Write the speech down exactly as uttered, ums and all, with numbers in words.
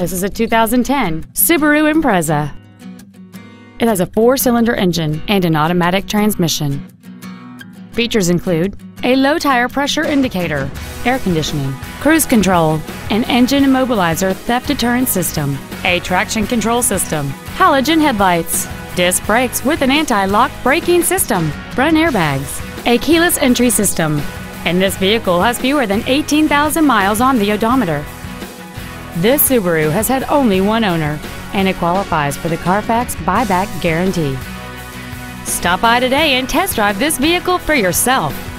This is a two thousand ten Subaru Impreza. It has a four-cylinder engine and an automatic transmission. Features include a low tire pressure indicator, air conditioning, cruise control, an engine immobilizer theft deterrent system, a traction control system, halogen headlights, disc brakes with an anti-lock braking system, front airbags, a keyless entry system, and this vehicle has fewer than eighteen thousand miles on the odometer. This Subaru has had only one owner, and it qualifies for the Carfax buyback guarantee. Stop by today and test drive this vehicle for yourself.